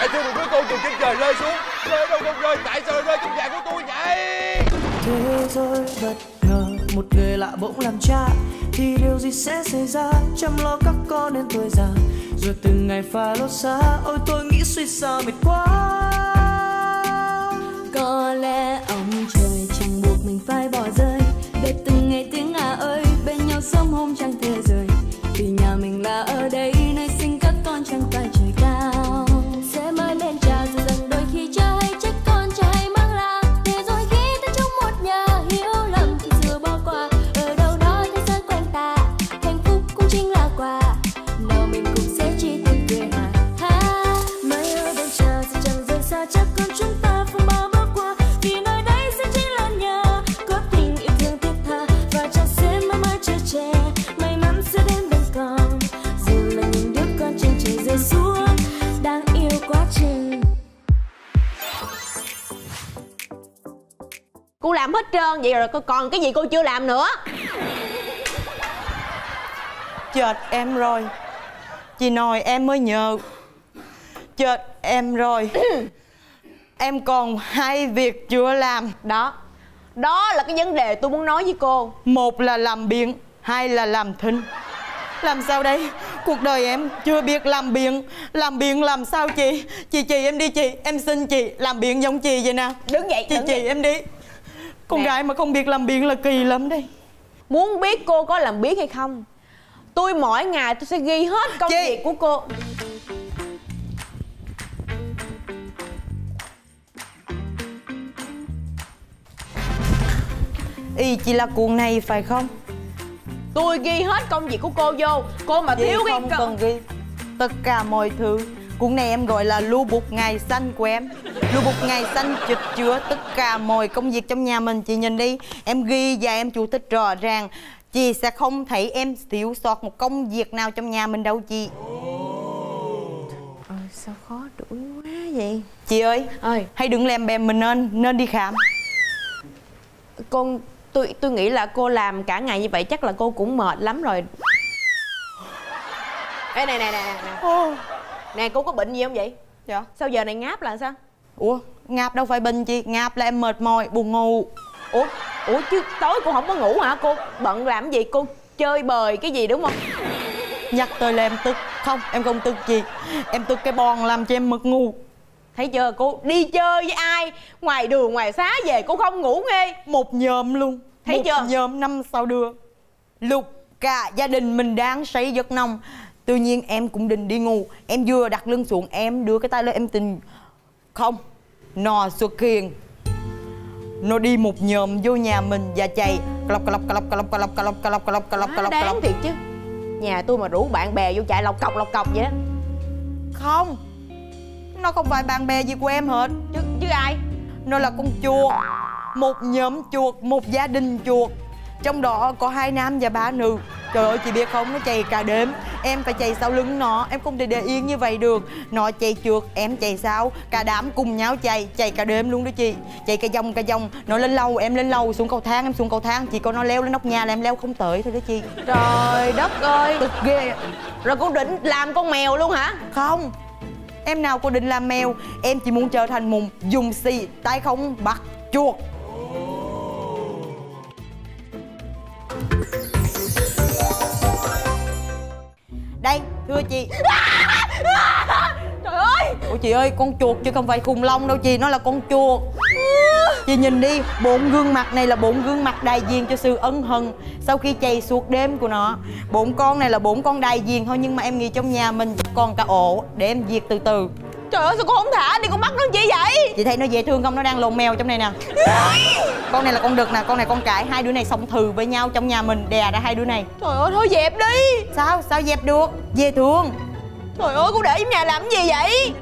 Vậy thưa một cuối câu từ trên trời rơi xuống. Rơi đâu không rơi, tại sao rơi trong nhà của tôi vậy? Thế rồi bất ngờ, một người lạ bỗng làm cha, thì điều gì sẽ xảy ra? Chăm lo các con đến tuổi già, rồi từng ngày phải lót xa. Ôi tôi nghĩ suy sao mệt quá. Có lẽ ông trời chẳng buộc mình phải bỏ rơi, để từng ngày tiếng à ơi bên nhau sớm hôm chẳng thể rời. Vì nhà mình là ở đây, nơi sinh các con chẳng phải trời cao. Sẽ mãi bên cha dù rằng đôi khi cha hay trách con, cha hay mang la. Để rồi khi ta trong một nhà, hiểu lầm thì chưa bỏ qua. Ở đâu đó thế giới quanh ta, hạnh phúc cũng chính là quà. Nào mình cũng sẽ chỉ tìm cười hà ha. Mãi ở bên cha dù chẳng rời xa, chắc con chúng ta cô làm hết trơn vậy rồi, còn cái gì cô chưa làm nữa? Chết em rồi, chị nội em mới nhờ. Chết em rồi. Em còn hai việc chưa làm. Đó, đó là cái vấn đề tôi muốn nói với cô. Một là làm biếng, hai là làm thính. Làm sao đây? Cuộc đời em chưa biết làm biếng. Làm biếng làm sao chị? Chị em đi chị, em xin chị. Làm biếng giống chị vậy nè. Đứng dậy. Chị em đi. Con gái mà không biết làm biếng là kỳ lắm đây. Muốn biết cô có làm biếng hay không, tôi mỗi ngày tôi sẽ ghi hết công việc của cô. Ý chị là cuộn này phải không? Tôi ghi hết công việc của cô vô. Cô mà thiếu cái không cần ghi. Tất cả mọi thứ. Cuốn này em gọi là lưu bục ngày xanh của em. Lưu bục ngày xanh chụp chứa tất cả mọi công việc trong nhà mình. Chị nhìn đi, em ghi và em chú thích rõ ràng. Chị sẽ không thấy em thiếu sót một công việc nào trong nhà mình đâu chị. Sao khó đuổi quá vậy? Chị ơi, hãy đừng làm bè mình nên đi khám. Con... Tôi nghĩ là cô làm cả ngày như vậy chắc là cô cũng mệt lắm rồi. Ê nè, cô có bệnh gì không vậy? Dạ. Sao giờ này ngáp là sao? Ủa, ngáp đâu phải bệnh chị, ngáp là em mệt mỏi, buồn ngủ. Ủa chứ tối cô không có ngủ hả? Cô bận làm gì? Cô chơi bời cái gì đúng không? Nhắc tới là em tức. Không, em không tức chị. Em tức cái bòn làm cho em mực ngu. Thấy chưa, cô đi chơi với ai ngoài đường ngoài xá về cô không ngủ nghe. Một nhóm luôn. Thấy một chưa? Nhóm 5-6 đứa. Lục cả gia đình mình đang say giấc nồng. Tự nhiên em cũng định đi ngủ. Em vừa đặt lưng xuống, em đưa cái tay lên em tình. Không, nó xuất hiện. Nó đi một nhóm vô nhà mình và chạy clop clop clop clop clop clop clop clop clop clop. Đáng thiệt chứ. Nhà tôi mà rủ bạn bè vô chạy lọc cọc vậy đó. Không, nó không phải bạn bè gì của em hết. Chứ ai? Nó là con chuột. Một nhóm chuột, một gia đình chuột. Trong đó có 2 nam và 3 nữ. Trời ơi chị biết không, nó chạy cả đêm. Em phải chạy sau lưng nó, em không thể để yên như vậy được. Nó chạy trượt, em chạy sau. Cả đám cùng nhau chạy, chạy cả đêm luôn đó chị. Chạy cả vòng, nó lên lầu, em lên lầu. Xuống cầu thang, em xuống cầu thang. Chỉ có nó leo lên nóc nhà là em leo không tới thôi đó chị. Trời đất ơi, cực ghê. Rồi cô định làm con mèo luôn hả? Không, em nào cô định làm mèo. Em chỉ muốn trở thành một dùng xì tay không bắt chuột. Đây, thưa chị. Trời ơi. Ủa chị ơi, con chuột chứ không phải khủng long đâu chị. Nó là con chuột. Chị nhìn đi, 4 gương mặt này là 4 gương mặt đại diện cho sự ân hận sau khi chạy suốt đêm của nó. 4 con này là 4 con đại diện thôi, nhưng mà em nghĩ trong nhà mình còn cả ổ để em diệt từ từ. Trời ơi sao cô không thả đi, con bắt nó chi vậy? Chị thấy nó dễ thương không? Nó đang lồn mèo trong này nè. Con này là con đực nè, con này con cãi. 2 đứa này sống thừ với nhau trong nhà mình, đè ra 2 đứa này. Trời ơi thôi dẹp đi. Sao? Sao dẹp được? Dễ thương. Trời ơi cô để trong nhà làm gì vậy?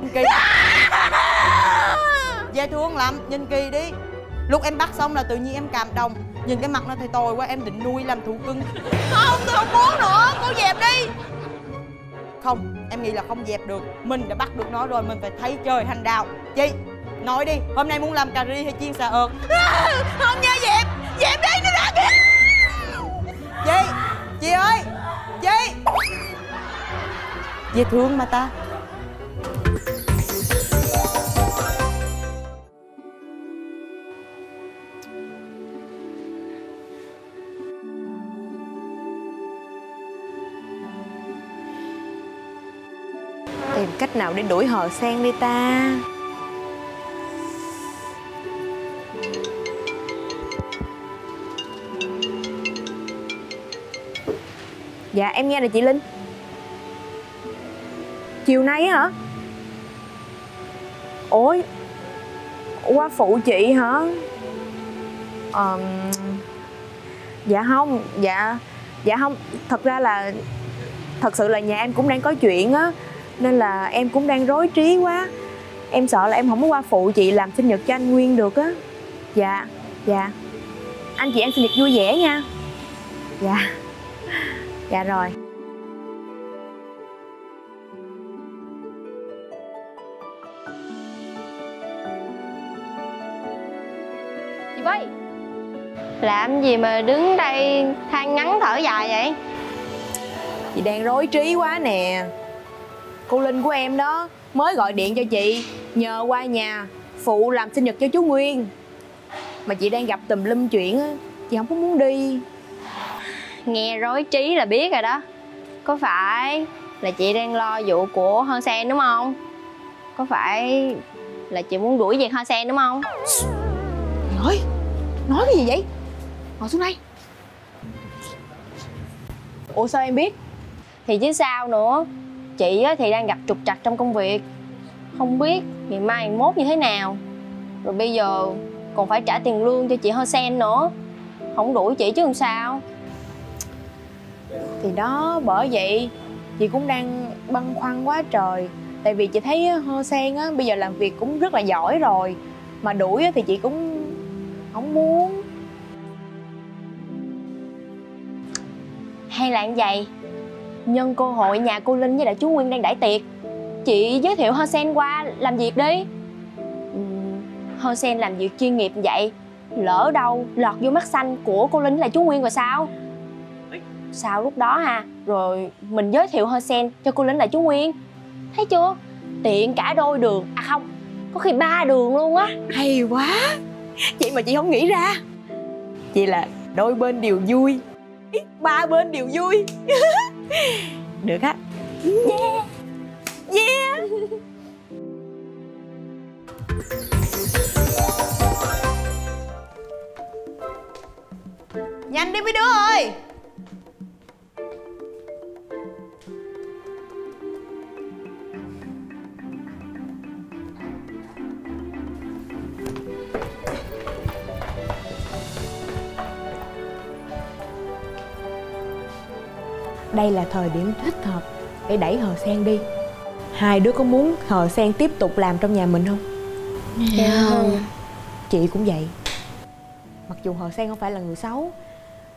Dễ thương lắm, nhìn kỳ đi. Lúc em bắt xong là tự nhiên em cảm động. Nhìn cái mặt nó thấy tồi quá, em định nuôi làm thú cưng. Không, tôi không muốn nữa, cô dẹp đi. Không, em nghĩ là không dẹp được. Mình đã bắt được nó rồi, mình phải thấy trời hành đạo. Chị, nói đi, hôm nay muốn làm cà ri hay chiên xà ớt? Không nha, dẹp, dẹp đi, nó đã kìa. Chị ơi, chị. Dễ thương mà ta. Tìm cách nào để đuổi họ sang đi ta. Dạ em nghe nè chị Linh. Chiều nay hả? Ôi, qua phụ chị hả? Dạ không, dạ không. Thật ra là thật sự là nhà em cũng đang có chuyện á, nên là em cũng đang rối trí quá. Em sợ là em không có qua phụ chị làm sinh nhật cho anh Nguyên được á. Dạ, dạ. Anh chị ăn sinh nhật vui vẻ nha. Dạ. Dạ rồi. Chị Vy, làm gì mà đứng đây than ngắn thở dài vậy? Chị đang rối trí quá nè. Cô Linh của em đó mới gọi điện cho chị nhờ qua nhà phụ làm sinh nhật cho chú Nguyên. Mà chị đang gặp tùm lum chuyện á, chị không có muốn đi. Nghe rối trí là biết rồi đó. Có phải là chị đang lo vụ của Hân Sen đúng không? Có phải là chị muốn đuổi việc Hân Sen đúng không? Nói cái gì vậy? Ngồi xuống đây. Ủa sao em biết? Thì chứ sao nữa. Chị thì đang gặp trục trặc trong công việc, không biết ngày mai mốt như thế nào. Rồi bây giờ còn phải trả tiền lương cho chị Hân Sen nữa. Không đuổi chị chứ làm sao. Thì đó, bởi vậy chị cũng đang băn khoăn quá trời. Tại vì chị thấy Hơ Sen á, bây giờ làm việc cũng rất là giỏi rồi. Mà đuổi thì chị cũng không muốn. Hay là như vậy, nhân cơ hội nhà cô Linh với đại chú Nguyên đang đãi tiệc, chị giới thiệu Hơ Sen qua làm việc đi. Hơ Sen làm việc chuyên nghiệp vậy, lỡ đâu lọt vô mắt xanh của cô Linh là chú Nguyên rồi sao? Sao lúc đó ha, rồi mình giới thiệu Hơ Sen cho cô Linh là chú Nguyên. Thấy chưa? Tiện cả đôi đường, à không, có khi ba đường luôn á. Hay quá. Vậy mà chị không nghĩ ra. Chị là đôi bên đều vui, ba bên đều vui. Được á. Yeah. Yeah. Nhanh đi mấy đứa ơi. Đây là thời điểm thích hợp để đẩy Hờ Sen đi. Hai đứa có muốn Hờ Sen tiếp tục làm trong nhà mình không? Dạ không. Chị cũng vậy. Mặc dù Hờ Sen không phải là người xấu,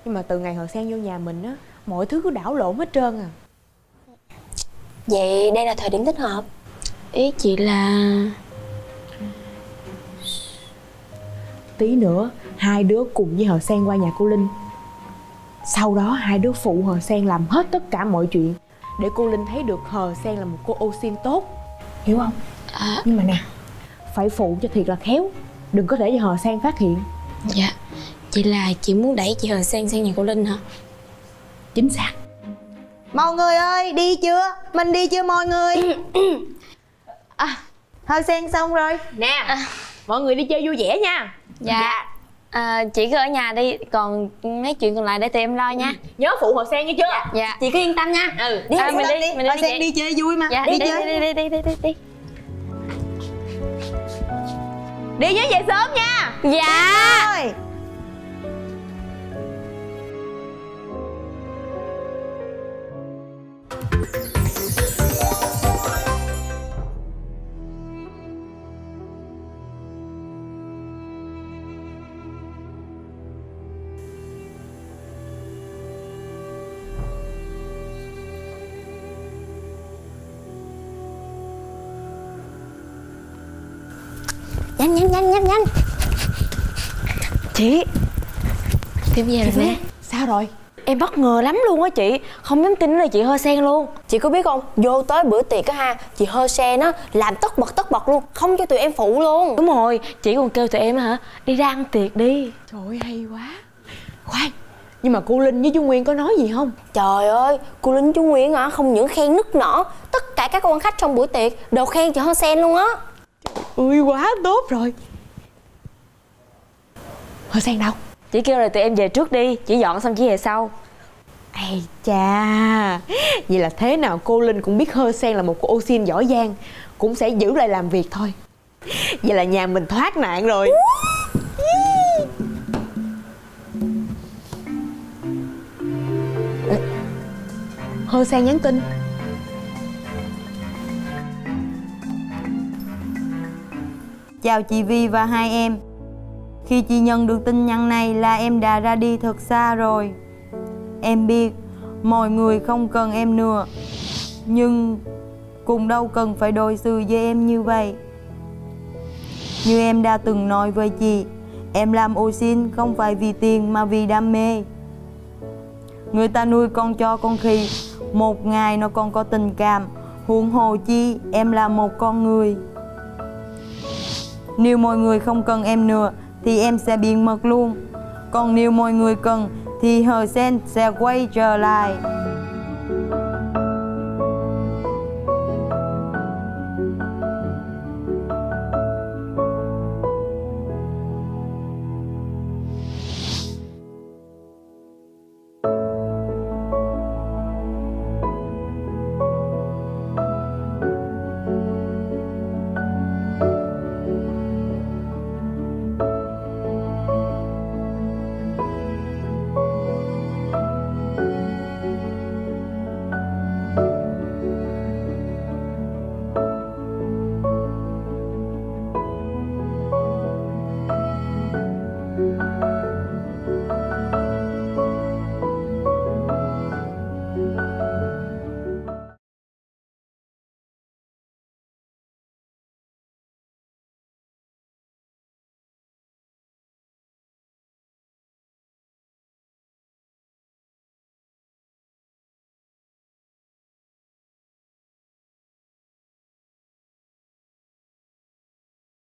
nhưng mà từ ngày Hờ Sen vô nhà mình á, mọi thứ cứ đảo lộn hết trơn à. Vậy đây là thời điểm thích hợp. Ý chị là tí nữa hai đứa cùng với Hờ Sen qua nhà cô Linh. Sau đó hai đứa phụ Hờ Sen làm hết tất cả mọi chuyện để cô Linh thấy được Hờ Sen là một cô ô sin tốt, hiểu không? Nhưng mà nè, phải phụ cho thiệt là khéo, đừng có để cho Hờ Sen phát hiện. Dạ. Chị là chị muốn đẩy chị Hờ Sen sang nhà cô Linh hả? Chính xác. Mọi người ơi, đi chưa? Mình đi chưa mọi người? Hờ Sen xong rồi nè. Mọi người đi chơi vui vẻ nha. Dạ. Chị cứ ở nhà đi, còn mấy chuyện còn lại để tụi em lo nha. Nhớ phụ Hờ Sen nghe chưa? Dạ. Chị cứ yên tâm nha. Đi mình đi. Hờ Sen đi chơi vui mà. Dạ, đi chơi. Đi nhớ về sớm nha. Dạ. Nhanh. Chị tìm về rồi nè. Sao rồi? Em bất ngờ lắm luôn á chị. Không dám tin là chị Hơ Sen luôn. Chị có biết không, vô tới bữa tiệc á ha, chị Hơ Sen á làm tất bật luôn, không cho tụi em phụ luôn. Đúng rồi, chị còn kêu tụi em hả, đi ra ăn tiệc đi. Trời ơi, hay quá. Khoan, nhưng mà cô Linh với chú Nguyên có nói gì không? Trời ơi, cô Linh chú Nguyên hả, không những khen nức nở, tất cả các quan khách trong buổi tiệc đều khen chị Hân Sen luôn á. Ui quá tốt rồi. Hân Sen đâu? Chị kêu rồi tụi em về trước đi, chị dọn xong chị về sau. Ây cha, vậy là thế nào cô Linh cũng biết Hơ Sen là một cô ô xin giỏi giang, cũng sẽ giữ lại làm việc thôi. Vậy là nhà mình thoát nạn rồi. Hơ Sen nhắn tin. Chào chị Vi và hai em. Khi chị nhận được tin nhắn này là em đã ra đi thật xa rồi. Em biết mọi người không cần em nữa, nhưng cũng đâu cần phải đối xử với em như vậy. Như em đã từng nói với chị, em làm ô xin không phải vì tiền mà vì đam mê. Người ta nuôi con chó con khỉ, một ngày nó còn có tình cảm, huống hồ chi em là một con người. Nếu mọi người không cần em nữa thì em sẽ biến mất luôn. Còn nếu mọi người cần thì Hơ Sen sẽ quay trở lại.